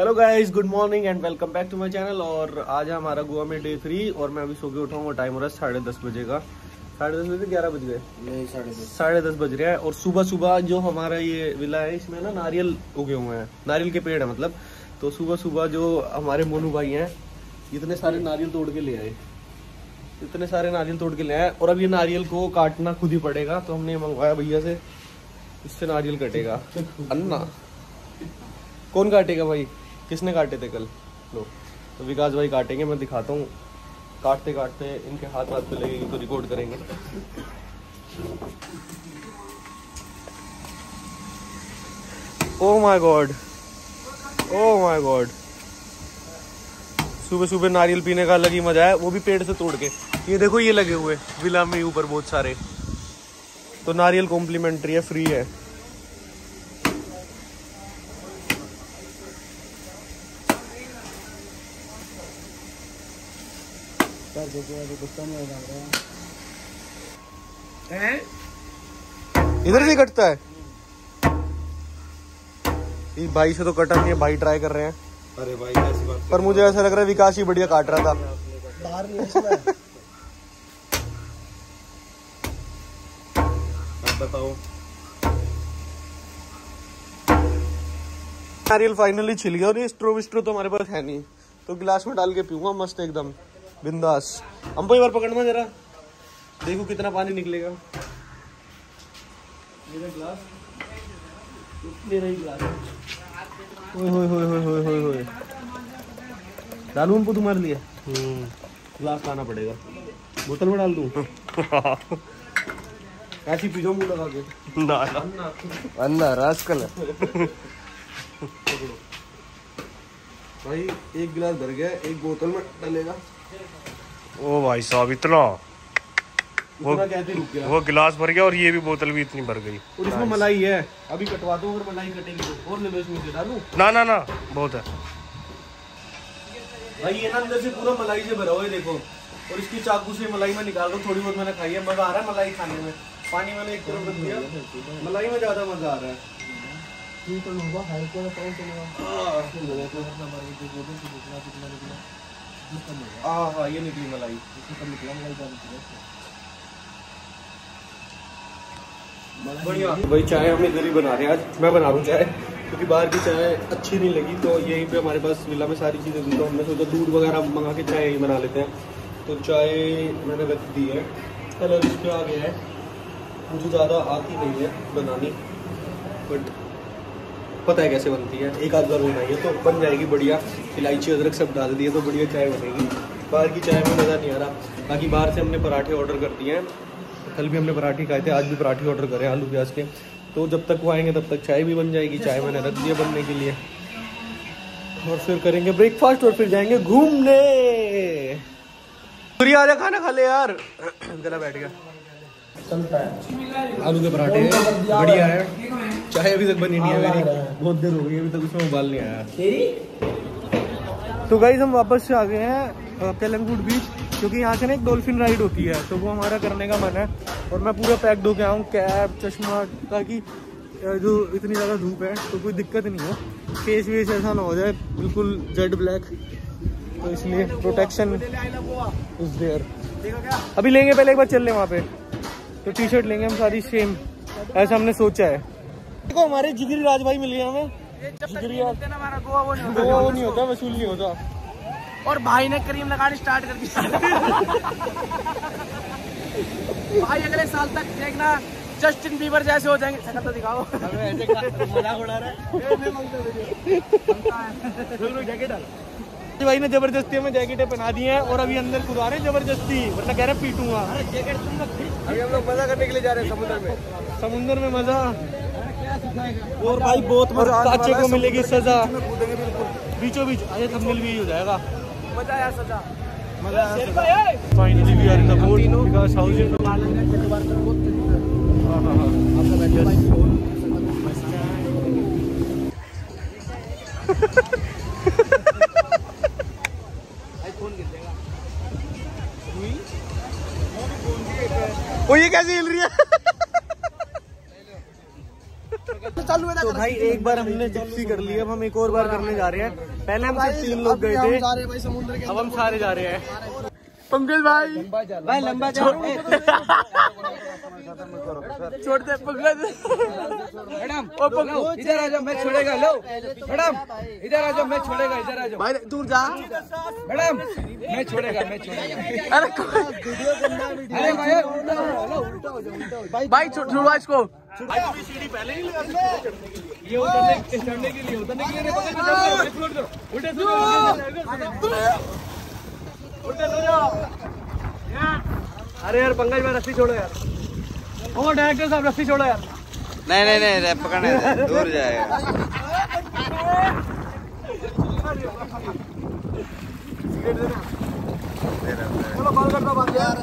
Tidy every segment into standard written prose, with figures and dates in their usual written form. Hello guys, good morning and welcome back to my channel. और आज हमारा गोवा में डे 3 और मैं अभी सो के उठा हूँ। टाइम हो रहा है 10:30 बजे का। 10:30 बजे 11 बज गए नहीं, 10:30 बज रहा है। और सुबह सुबह जो हमारा ये विला है इसमें ना नारियल उगे हुए हैं, नारियल के पेड़ है मतलब। तो सुबह सुबह जो हमारे मोनू भाई हैं इतने सारे नारियल तोड़ के ले आए, इतने सारे नारियल तोड़ के ले आए। और अब ये नारियल को काटना खुद ही पड़ेगा, तो हमने मंगवाया भैया से, इससे नारियल कटेगा। अन्ना कौन काटेगा भाई? किसने काटे थे कल? लो तो विकास भाई काटेंगे। मैं दिखाता हूँ, काटते काटते इनके हाथ हाथ पे लगेगी तो रिकॉर्ड करेंगे। Oh my god, oh my god. सुबह सुबह नारियल पीने का अलग ही मजा है, वो भी पेड़ से तोड़ के। ये देखो ये लगे हुए विला में ऊपर बहुत सारे। तो नारियल कॉम्प्लीमेंट्री है, फ्री है। इधर से कटता है। इस भाई से तो कटा नहीं है, भाई ट्राई कर रहे हैं। अरे भाई ऐसी बात, पर मुझे ऐसा लग रहा है विकास ही बढ़िया काट रहा था। बताओ नारियल फाइनली छिल गया। और ये स्ट्रो तो हमारे पास है नहीं, तो गिलास में डाल के पीऊंगा मस्त एकदम बिंदास। हमको एक बार पकड़ना जरा, देखो कितना पानी निकलेगा। मेरा ग्लास, मेरा ही ग्लास। ओए होए होए होए होए होए। डालू हमको तुम्हारे लिए? ग्लास लाना पड़ेगा, बोतल में डाल दूं। ऐसी पीजो मुंह लगा के ना अन्ना रास्कल। भाई एक गिलास भर गया, एक बोतल में डालेगा। ओ भाई साहब इतना वो गिलास भर गया और ये भी बोतल भी इतनी भर गई। और इसमें मलाई है, अभी कटवा दो। और मलाई कटेगी और ले लो, इसमें से डालूं? ना ना ना, बहुत है भाई। ये ना अंदर से पूरा मलाई से भरा हुआ है, देखो। और इसकी चाकू से मलाई में निकाल रहा हूँ, थोड़ी बहुत मैंने खाई है। मजा आ रहा है मलाई खाने में। पानी मैंने एक तरफ रख दिया, मलाई में ज्यादा मजा आ रहा है। हाँ ये निकली मलाई। बढ़िया भाई, चाय हम इधर ही बना रहे हैं। आज मैं बना रहा हूँ चाय, क्योंकि बाहर की चाय अच्छी नहीं लगी। तो यहीं पे हमारे पास विला में सारी चीज़ें दी, तो हमने सोचा दूध वगैरह मंगा के चाय यहीं बना लेते हैं। तो चाय मैंने रख दी है, कलर इसके आ गया है। मुझे ज़्यादा आती नहीं है बनानी, बट पता है कैसे बनती है। एक आध बार बनाइए तो बन जाएगी बढ़िया। इलायची अदरक सब डाल दिए तो बढ़िया चाय बनेगी। बाहर की चाय में मज़ा नहीं आ रहा। बाकी बाहर से हमने पराठे ऑर्डर कर दिए हैं, कल भी हमने पराठे खाए थे, आज भी पराठे ऑर्डर करें आलू प्याज के। तो जब तक वो आएंगे तब तक चाय भी बन जाएगी। चाय मैंने रख दिया बनने के लिए, और फिर करेंगे ब्रेकफास्ट और फिर जाएंगे घूमने। पूरी आजा खाना खा ले यार, गला बैठ गया। आलू के पराठे बढ़िया है। चाय अभी तक बनी नहीं है मेरी, बहुत देर हो गई, अभी तक उसमें उबाल नहीं आया। तो गाइस हम वापस से आ गए हैं पेलंगुट बीच, क्योंकि यहाँ से ना एक डॉल्फिन राइड होती है, तो वो हमारा करने का मन है। और मैं पूरा पैक धो के आऊँ, कैप चश्मा, ताकि जो इतनी ज़्यादा धूप है तो कोई दिक्कत नहीं हो, फेस वेस ऐसा ना हो जाए बिल्कुल जेड ब्लैक। तो इसलिए प्रोटेक्शन इज देयर। अभी लेंगे, पहले एक बार चल लें वहाँ पे। तो टी शर्ट लेंगे हम सारी सेम, ऐसा हमने सोचा है। देखो हमारे जिगरी राज भाई मिल गया हमें। जिगरी गोवा वो नहीं होता, वसूल नहीं होता। और भाई ने करीम लगानी स्टार्ट कर दी। भाई अगले साल तक देखना जस्टिन बीबर जैसे हो जाएंगे। सकता दिखाओ, मजाक उड़ा रहा है। भाई ने जबरदस्ती हमें जैकेटें पहना दी हैं और अभी अंदर खुदा रहे जबरदस्ती, वरना कह रहे पीटूंगा। अभी हम लोग मजा करने के लिए जा रहे हैं समुद्र में, समुद्र में मजा। और भाई बहुत मजा, काचे को मिलेगी सजा बीचों बीच। अरे थंबनेल भी हो जाएगा। मजा आया सजा, मजा आया। Finally we are in the boat because housing में मालूम है कि बार तो बहुत है। हां आपका बैठे आईफोन गिर जाएगा। ओ ये कैसे हिल रही है? चालू है तो भाई एक बार हमने जिप्सी कर ली, अब हम एक और बार करने जा रहे हैं। पहले हम सिर्फ 3 लोग गए थे, अब हम सारे जा रहे हैं। पंकज भाई लंबा जा छोड़ दे पंकज। मैडम इधर आ जाओ, मैं छोड़ेगा। लो मैडम इधर आ जाओ, मैं छोड़ेगा। इधर आ जाओ भाई, दूर जा। मैडम मैं छोड़ेगा, मैं छोड़ेगा। अरे भाई छोड़वा इसको। सीढ़ी पहले ही ये उतरने। अरे यार पंकज भाई रस्सी छोड़ो यार। ओ डायरेक्टर साहब रस्सी छोड़ो यार। नहीं नहीं नहीं पकड़ने दे, दूर जाएगा। चलो बाल करता बात यार।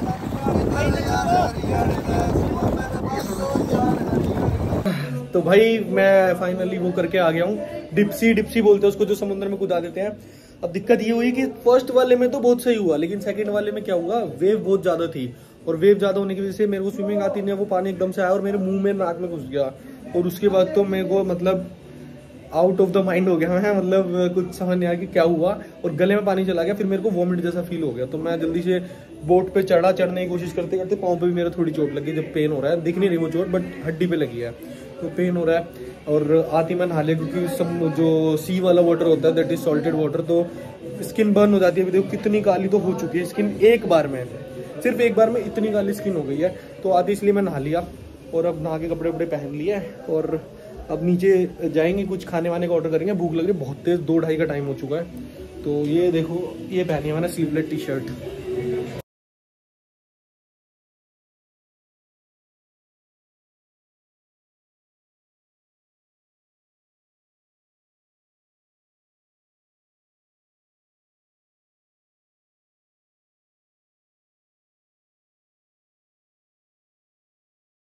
तो भाई मैं फाइनली वो करके आ गया हूँ। डिप्सी बोलते हैं उसको, जो समुद्र में कूदा देते हैं। अब दिक्कत ये हुई कि फर्स्ट वाले में तो बहुत सही हुआ, लेकिन सेकंड वाले में क्या हुआ, वेव बहुत ज़्यादा थी। और वेव ज़्यादा होने की वजह से मेरे को स्विमिंग आती नहीं है, वो पानी एकदम से आया और मेरे मुंह में नाक में घुस गया। और उसके बाद तो मेरे को मतलब आउट ऑफ द माइंड हो गया मैं, मतलब कुछ समझ नहीं आया कि क्या हुआ। और गले में पानी चला गया, फिर मेरे को वॉमिट जैसा फील हो गया। तो मैं जल्दी से बोट पे चढ़ने की कोशिश करते करते पाँव पे भी मेरा थोड़ी चोट लगी। जब पेन हो रहा है, दिख नहीं रही वो चोट, बट हड्डी पे लगी है तो पेन हो रहा है। और आती मैं नहा ले, क्योंकि सब जो सी वाला वाटर होता है दैट इज सॉल्टेड वाटर, तो स्किन बर्न हो जाती है। अभी देखो कितनी काली तो हो चुकी है स्किन, एक बार में सिर्फ एक बार में इतनी काली स्किन हो गई है। तो आती इसलिए मैं नहा लिया और अब नहा के कपड़े वपड़े पहन लिए और अब नीचे जाएंगे, कुछ खाने वाने का ऑर्डर करेंगे। भूख लग रही है बहुत तेज़, 2:30 का टाइम हो चुका है। तो ये देखो, ये पहनी है मैंने स्लीवलेस टी शर्ट।